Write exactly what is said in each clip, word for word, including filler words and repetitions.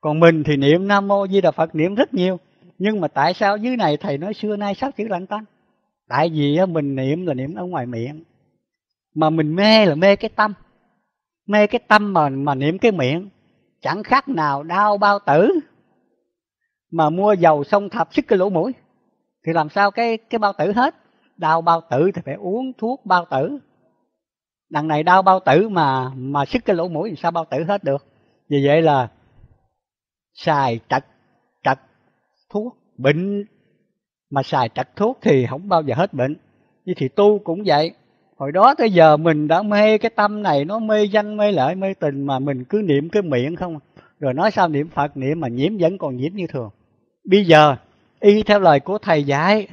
Còn mình thì niệm Nam Mô Di Đà Phật niệm rất nhiều. Nhưng mà tại sao dưới này thầy nói xưa nay sáu chữ lặng tanh? Tại vì mình niệm là niệm ở ngoài miệng, mà mình mê là mê cái tâm. Mê cái tâm mà, mà niệm cái miệng chẳng khác nào đau bao tử mà mua dầu xông thập sức cái lỗ mũi, thì làm sao cái, cái bao tử hết? Đau bao tử thì phải uống thuốc bao tử. Đằng này đau bao tử mà mà sức cái lỗ mũi thì sao bao tử hết được? Vì vậy là xài trật trật thuốc bệnh, mà xài trật thuốc thì không bao giờ hết bệnh. Vậy thì tu cũng vậy. Hồi đó tới giờ mình đã mê cái tâm này, nó mê danh, mê lợi, mê tình, mà mình cứ niệm cái miệng không. Rồi nói sao niệm Phật niệm mà nhiễm vẫn còn nhiễm như thường. Bây giờ y theo lời của thầy dạy,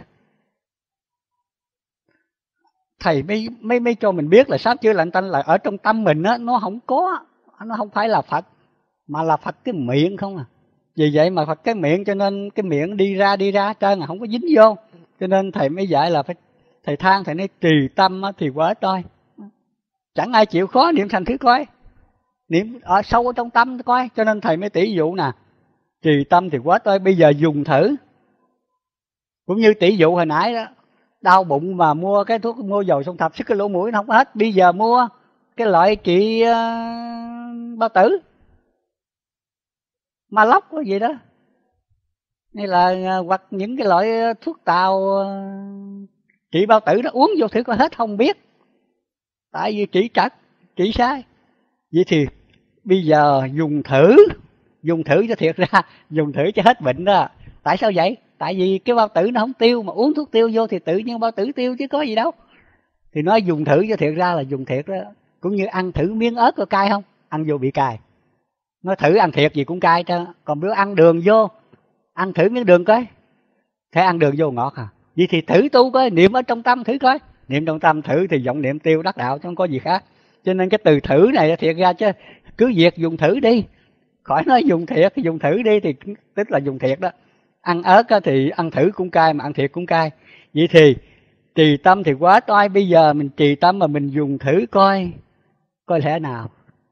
thầy mới, mới, mới cho mình biết là sáu chữ lặng tanh là ở trong tâm mình á, nó không có, nó không phải là Phật, mà là Phật cái miệng không à. Vì vậy mà Phật cái miệng cho nên cái miệng đi ra đi ra trơn là không có dính vô. Cho nên thầy mới dạy là phải, thầy than thầy nói trì tâm thì quá thôi. Chẳng ai chịu khó niệm thành thứ coi, niệm ở sâu ở trong tâm coi. Cho nên thầy mới tỷ dụ nè, trì tâm thì quá thôi. Bây giờ dùng thử, cũng như tỷ dụ hồi nãy đó, đau bụng mà mua cái thuốc, mua dầu xông thập sức cái lỗ mũi nó không hết. Bây giờ mua cái loại trị uh, bao tử, ma lóc cái gì đó, hay là uh, hoặc những cái loại thuốc tàu uh, trị bao tử đó uống vô thử có hết không biết. Tại vì trị trật, trị sai. Vậy thì bây giờ dùng thử, dùng thử cho thiệt ra, dùng thử cho hết bệnh đó. Tại sao vậy? Tại vì cái bao tử nó không tiêu, mà uống thuốc tiêu vô thì tự nhiên bao tử tiêu chứ có gì đâu. Thì nói dùng thử cho thiệt ra là dùng thiệt đó. Cũng như ăn thử miếng ớt có cay không? Ăn vô bị cay. Nói thử ăn thiệt gì cũng cay chứ. Còn nếu ăn đường vô, ăn thử miếng đường coi, thấy ăn đường vô ngọt à? Vậy thì thử tu coi, niệm ở trong tâm thử coi. Niệm trong tâm thử thì vọng niệm tiêu đắc đạo, chứ không có gì khác. Cho nên cái từ thử này thiệt ra chứ cứ việc dùng thử đi, khỏi nói dùng thiệt. Dùng thử đi thì tức là dùng thiệt đó. Ăn ớt thì ăn thử cũng cay, mà ăn thiệt cũng cay. Vậy thì trì tâm thì quá toai. Bây giờ mình trì tâm mà mình dùng thử coi, coi lẽ nào.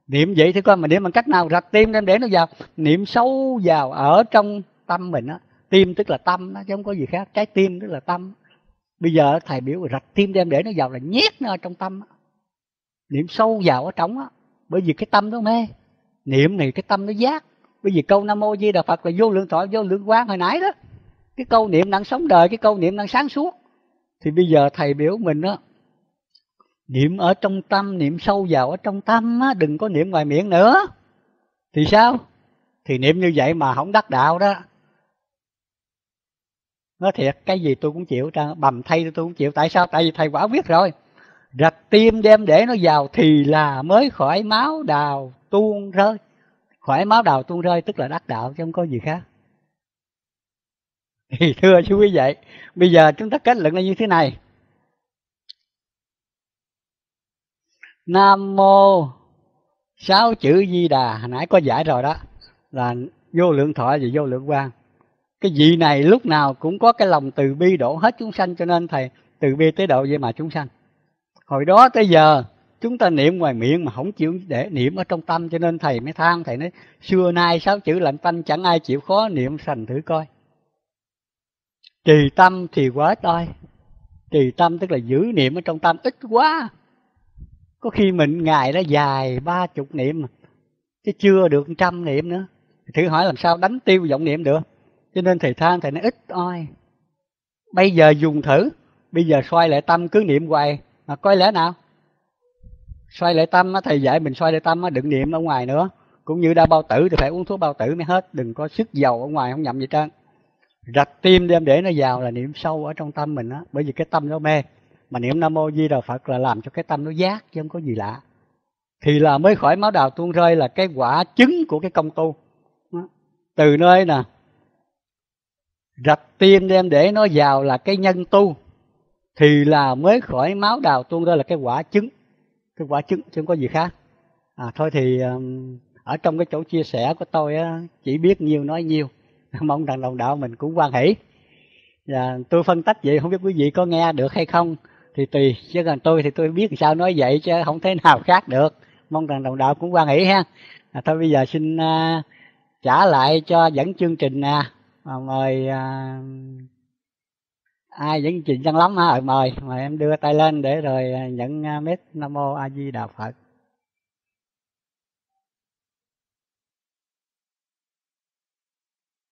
Niệm vậy thì coi, mà niệm bằng cách nào? Rạch tim đem để nó vào, niệm sâu vào ở trong tâm mình đó. Tim tức là tâm đó, chứ không có gì khác. Trái tim tức là tâm. Bây giờ thầy biểu rạch tim đem để nó vào là nhét nó trong tâm đó. Niệm sâu vào ở trong đó. Bởi vì cái tâm nó mê, niệm này cái tâm nó giác. Bởi vì câu Nam Mô Di Đà Phật là vô lượng thọ, vô lượng quang hồi nãy đó, cái câu niệm năng sống đời, cái câu niệm năng sáng suốt. Thì bây giờ thầy biểu mình đó, niệm ở trong tâm, niệm sâu vào ở trong tâm đó, đừng có niệm ngoài miệng nữa. Thì sao? Thì niệm như vậy mà không đắc đạo đó. Nói thiệt, cái gì tôi cũng chịu, bầm thay tôi cũng chịu. Tại sao? Tại vì thầy quả quyết rồi. Rạch tim đem để nó vào thì là mới khỏi máu đào tuôn rơi. Khỏi máu đào tuôn rơi tức là đắc đạo, chứ không có gì khác. Thì thưa chú quý vị, bây giờ chúng ta kết luận là như thế này. Nam Mô sáu chữ Di Đà, hồi nãy có giải rồi đó, là vô lượng thọ và vô lượng quang. Cái vị này lúc nào cũng có cái lòng từ bi độ hết chúng sanh, cho nên thầy từ bi tới độ vậy mà chúng sanh. Hồi đó tới giờ chúng ta niệm ngoài miệng mà không chịu để niệm ở trong tâm, cho nên thầy mới than thầy nói xưa nay sáu chữ lặng tanh chẳng ai chịu khó niệm sành thử coi. Trì tâm thì quá thôi. Trì tâm tức là giữ niệm ở trong tâm ít quá. Có khi mình ngày đó dài ba chục niệm chứ chưa được trăm niệm nữa. Thử hỏi làm sao đánh tiêu vọng niệm được. Cho nên thầy than thầy nói ít thôi. Bây giờ dùng thử, bây giờ xoay lại tâm cứ niệm hoài mà coi lẽ nào. Xoay lại tâm, thầy dạy mình xoay lại tâm, đừng niệm ở ngoài nữa. Cũng như đau bao tử thì phải uống thuốc bao tử mới hết, đừng có sức dầu ở ngoài không nhậm gì trơn. Rạch tim đem để nó vào là niệm sâu ở trong tâm mình á, bởi vì cái tâm nó mê. Mà niệm Nam Mô Di Đà Phật là làm cho cái tâm nó giác, chứ không có gì lạ. Thì là mới khỏi máu đào tuôn rơi là cái quả chứng của cái công tu. Từ nơi nè, rạch tim đem để nó vào là cái nhân tu, thì là mới khỏi máu đào tuôn rơi là cái quả chứng. Cái quả chứng chứ không có gì khác. À, thôi thì um, ở trong cái chỗ chia sẻ của tôi á, chỉ biết nhiều nói nhiều. Mong rằng đồng đạo mình cũng hoan hỷ. Và tôi phân tích vậy không biết quý vị có nghe được hay không thì tùy, chứ còn tôi thì tôi biết sao nói vậy chứ không thế nào khác được. Mong rằng đồng đạo cũng hoan hỷ ha. À, thôi bây giờ xin uh, trả lại cho dẫn chương trình nè. À, mời à, ai dẫn chương trình Chân Lắm hả? À, mời mời em đưa tay lên để rồi nhận mic. Nam Mô A Di Đà Phật.